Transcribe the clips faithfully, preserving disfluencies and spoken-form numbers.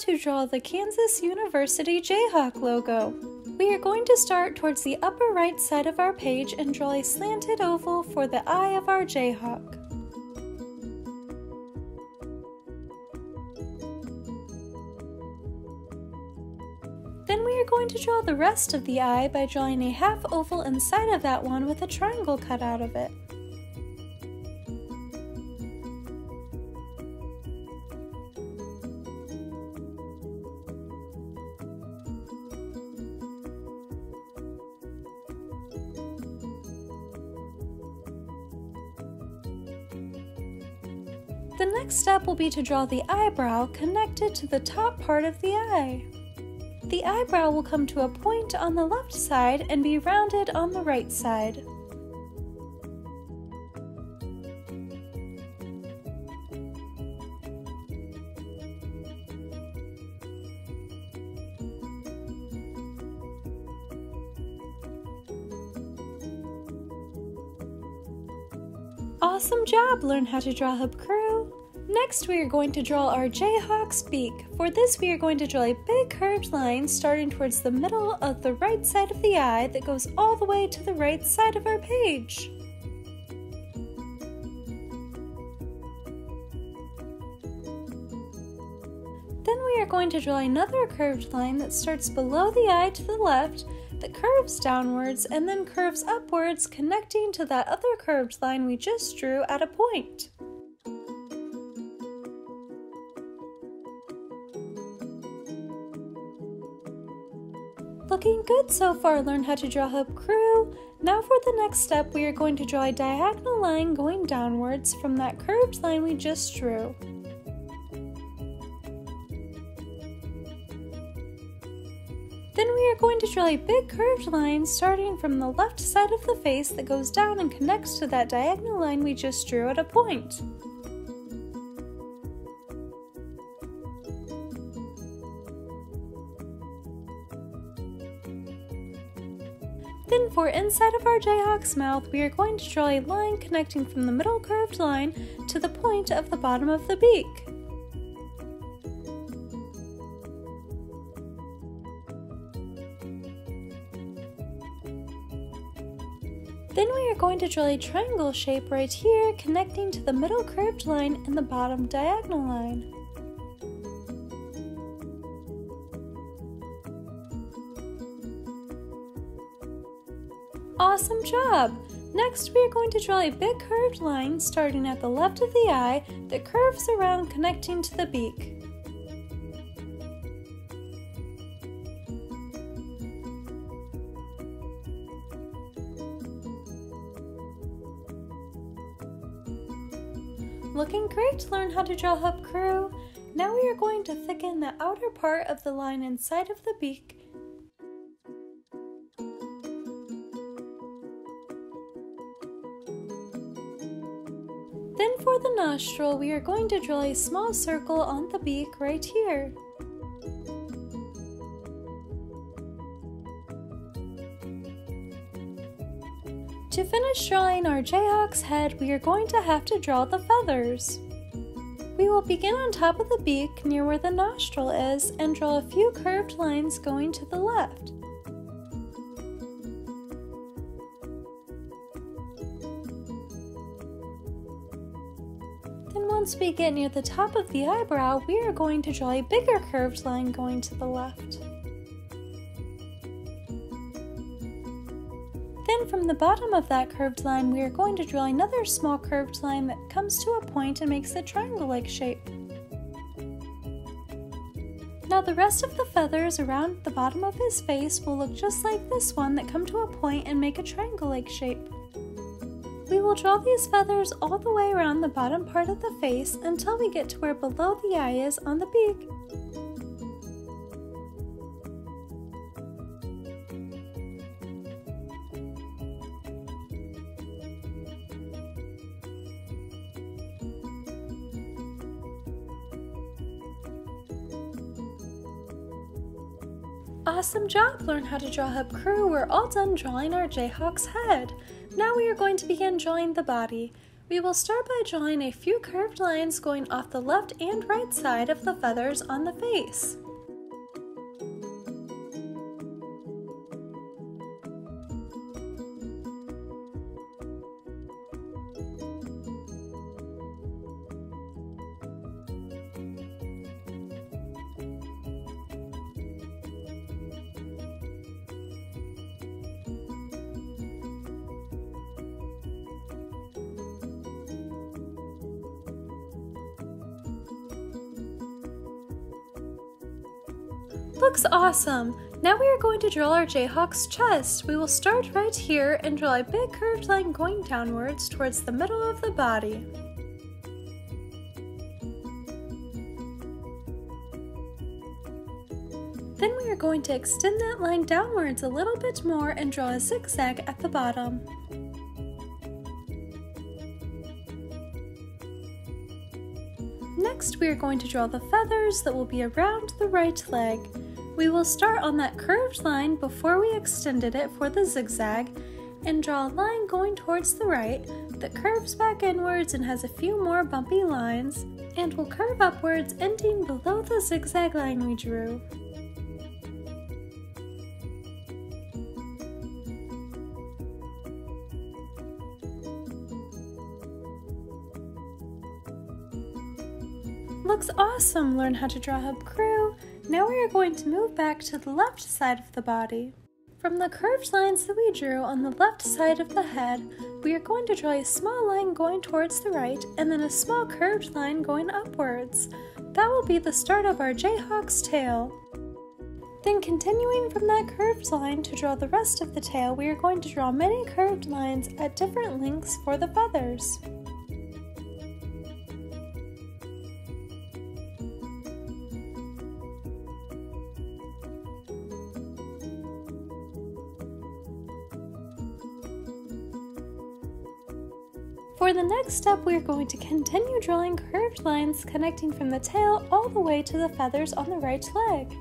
to draw the Kansas University Jayhawk logo. We are going to start towards the upper right side of our page and draw a slanted oval for the eye of our Jayhawk. Then we are going to draw the rest of the eye by drawing a half oval inside of that one with a triangle cut out of it. The next step will be to draw the eyebrow connected to the top part of the eye. The eyebrow will come to a point on the left side and be rounded on the right side. Awesome job, Learn How to Draw Hub crew! Next we are going to draw our Jayhawk's beak. For this we are going to draw a big curved line starting towards the middle of the right side of the eye that goes all the way to the right side of our page. Then we are going to draw another curved line that starts below the eye to the left that curves downwards and then curves upwards, connecting to that other curved line we just drew at a point. Looking good so far, Learn How to Draw Hub crew! Now for the next step, we are going to draw a diagonal line going downwards from that curved line we just drew. Then we are going to draw a big curved line starting from the left side of the face that goes down and connects to that diagonal line we just drew at a point. Then for inside of our Jayhawk's mouth, we are going to draw a line connecting from the middle curved line to the point of the bottom of the beak. Then we are going to draw a triangle shape right here, connecting to the middle curved line and the bottom diagonal line. Awesome job! Next we are going to draw a big curved line starting at the left of the eye that curves around, connecting to the beak. Looking great, Learn How to Draw Hub crew! Now we are going to thicken the outer part of the line inside of the beak. Then for the nostril, we are going to draw a small circle on the beak right here. To finish drawing our Jayhawk's head, we are going to have to draw the feathers. We will begin on top of the beak near where the nostril is and draw a few curved lines going to the left. Then once we get near the top of the eyebrow, we are going to draw a bigger curved line going to the left. Then from the bottom of that curved line, we are going to draw another small curved line that comes to a point and makes a triangle-like shape. Now the rest of the feathers around the bottom of his face will look just like this one that come to a point and make a triangle-like shape. We will draw these feathers all the way around the bottom part of the face until we get to where below the eye is on the beak. Awesome job, Learn How to Draw Hub crew! We're all done drawing our Jayhawk's head. Now we are going to begin drawing the body. We will start by drawing a few curved lines going off the left and right side of the feathers on the face. Looks awesome! Now we are going to draw our Jayhawk's chest. We will start right here and draw a big curved line going downwards towards the middle of the body. Then we are going to extend that line downwards a little bit more and draw a zigzag at the bottom. Next, we are going to draw the feathers that will be around the right leg. We will start on that curved line before we extended it for the zigzag and draw a line going towards the right that curves back inwards and has a few more bumpy lines and will curve upwards, ending below the zigzag line we drew. Looks awesome, Learn How to Draw Hub crew! Now we are going to move back to the left side of the body. From the curved lines that we drew on the left side of the head, we are going to draw a small line going towards the right and then a small curved line going upwards. That will be the start of our Jayhawk's tail. Then continuing from that curved line to draw the rest of the tail, we are going to draw many curved lines at different lengths for the feathers. For the next step, we are going to continue drawing curved lines connecting from the tail all the way to the feathers on the right leg.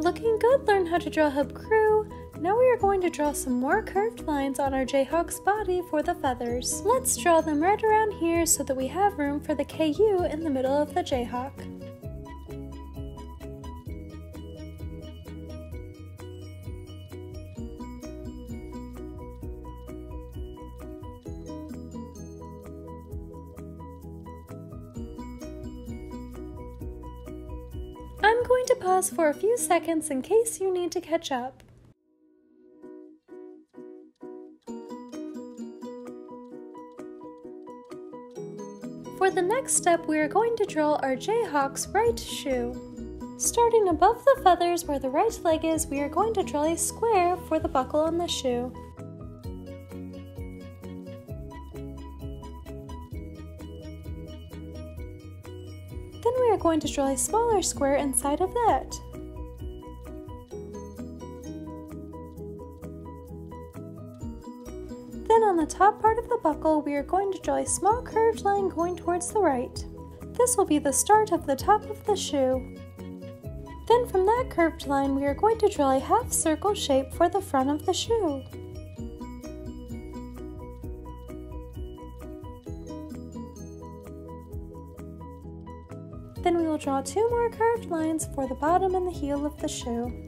Looking good, Learn How to Draw Hub crew! Now we are going to draw some more curved lines on our Jayhawk's body for the feathers. Let's draw them right around here so that we have room for the K U in the middle of the Jayhawk. I'm going to pause for a few seconds in case you need to catch up. For the next step, we are going to draw our Jayhawk's right shoe. Starting above the feathers where the right leg is, we are going to draw a square for the buckle on the shoe. Then we are going to draw a smaller square inside of that. Then on the top part of the buckle, we are going to draw a small curved line going towards the right. This will be the start of the top of the shoe. Then from that curved line, we are going to draw a half circle shape for the front of the shoe. Then we will draw two more curved lines for the bottom and the heel of the shoe.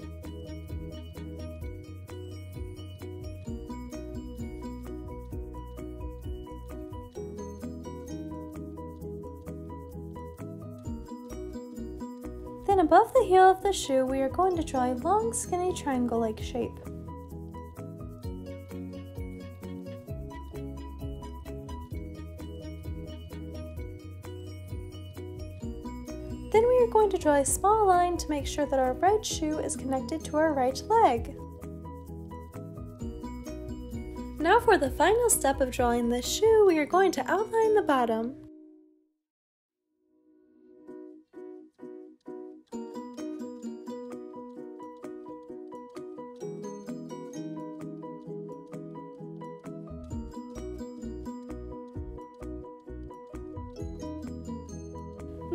Then above the heel of the shoe, we are going to draw a long, skinny triangle-like shape. Then we are going to draw a small line to make sure that our right shoe is connected to our right leg. Now for the final step of drawing this shoe, we are going to outline the bottom.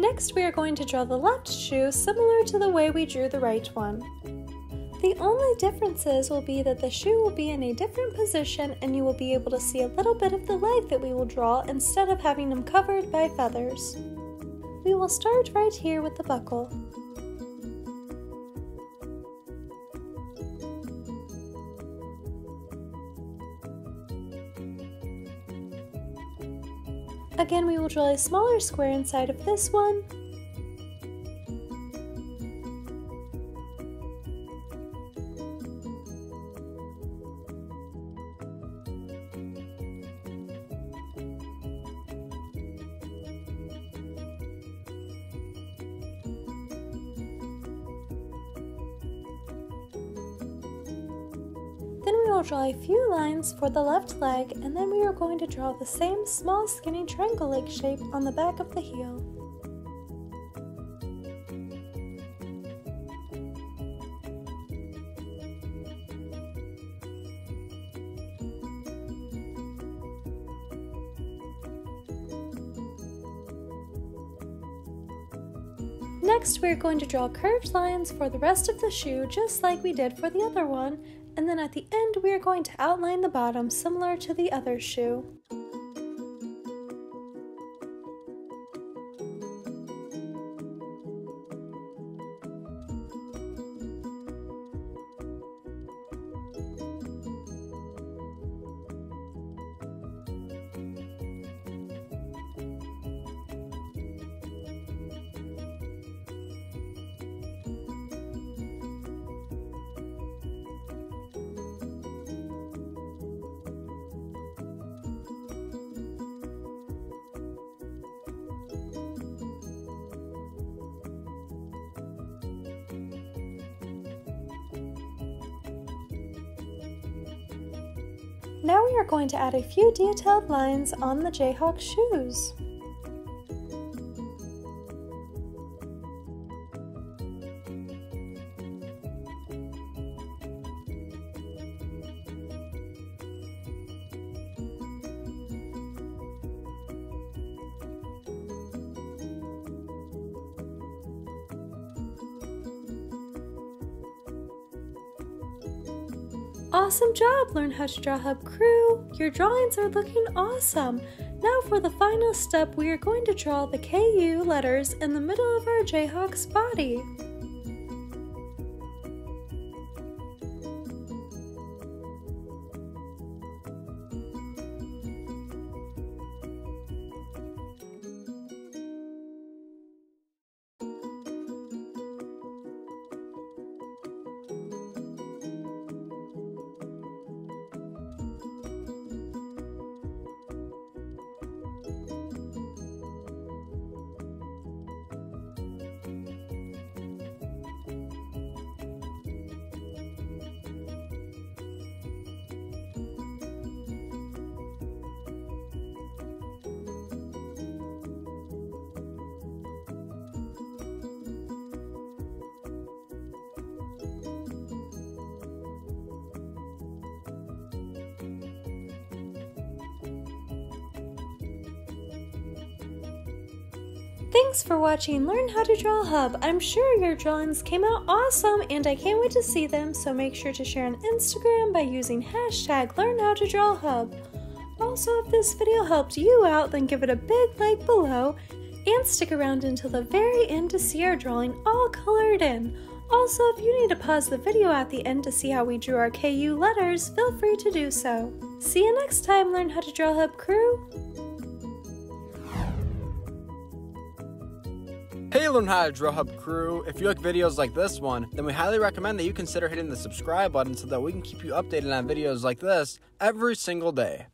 Next, we are going to draw the left shoe similar to the way we drew the right one. The only differences will be that the shoe will be in a different position and you will be able to see a little bit of the leg that we will draw instead of having them covered by feathers. We will start right here with the buckle. Again, we will draw a smaller square inside of this one. Then we will draw a few lines for the left leg, and then we are going to draw the same small skinny triangle leg shape on the back of the heel. Next, we are going to draw curved lines for the rest of the shoe just like we did for the other one. And then at the end, we are going to outline the bottom similar to the other shoe. Now we are going to add a few detailed lines on the Jayhawk shoes. Awesome job, Learn How to Draw Hub crew! Your drawings are looking awesome! Now for the final step, we are going to draw the K U letters in the middle of our Jayhawk's body. Thanks for watching Learn How to Draw Hub. I'm sure your drawings came out awesome and I can't wait to see them, so make sure to share on Instagram by using hashtag Learn How to Draw Hub. Also, if this video helped you out, then give it a big like below and stick around until the very end to see our drawing all colored in. Also, if you need to pause the video at the end to see how we drew our K U letters, feel free to do so. See you next time, Learn How to Draw Hub crew! Hey Learn How to Draw Hub crew, if you like videos like this one, then we highly recommend that you consider hitting the subscribe button so that we can keep you updated on videos like this every single day.